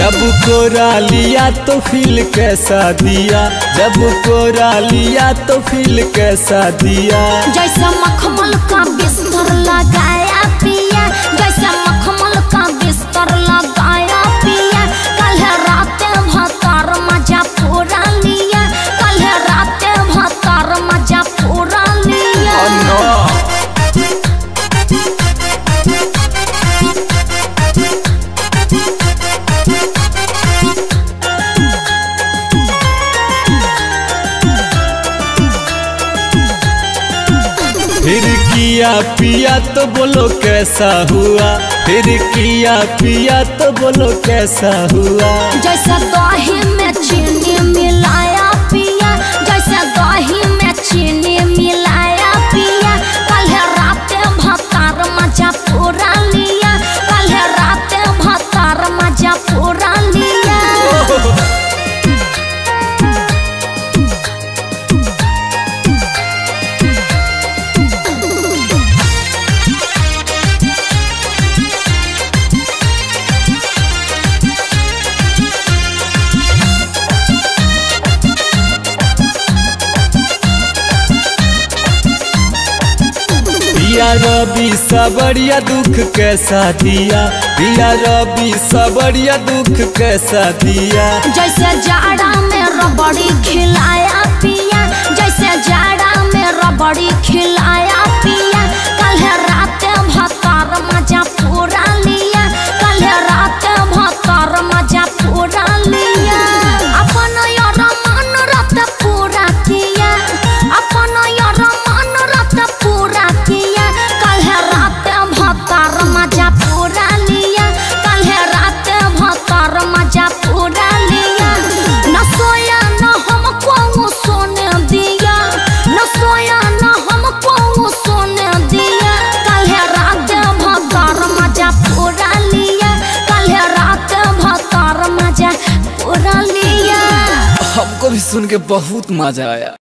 जब कोरा लिया तो फील कैसा दिया, जब कोरा लिया तो फील कैसा दिया। जैसा मखमल का बिस्तर लगाया पिया, जैसा मखमल का बिस्तर लगाया पिया। कल रात भतर मजा पूरा लिया, कल रात भतर मजा पूरा लिया। फिर किया पिया तो बोलो कैसा हुआ, फिर किया पिया तो बोलो कैसा हुआ। जैसा दही में चीनी मिलाया पिया, जैसा दही में चीनी मिलाया पिया। कल रात भतर मजा पूरा लिया, कल रात भतर मजा पूरा लिया। दिया रवि सबरिया दुख कैसा दिया, दिया रवि सबरिया दुख कैसा दिया। जैसे जाड़ा में रबड़ी खिलाया पिया, जैसे जाड़ा में रबड़ी खिलाया पिया। कल रात भतर मजा पूरा लिया, कल रात भतर मजा पूरा लिया। अपन यार मन रात पूरा किया, अपन यार मन रात पूरा किया। मजा पूरा लिया, कल रात भतर मजा पूरा लिया। न सोया न हमको सोने दिया, न सोया न हमको सोने दिया। कल रात भतर मजा पूरा लिया, कल रात भतर मजा पूरा लिया। हमको भी सुन के बहुत मजा आया।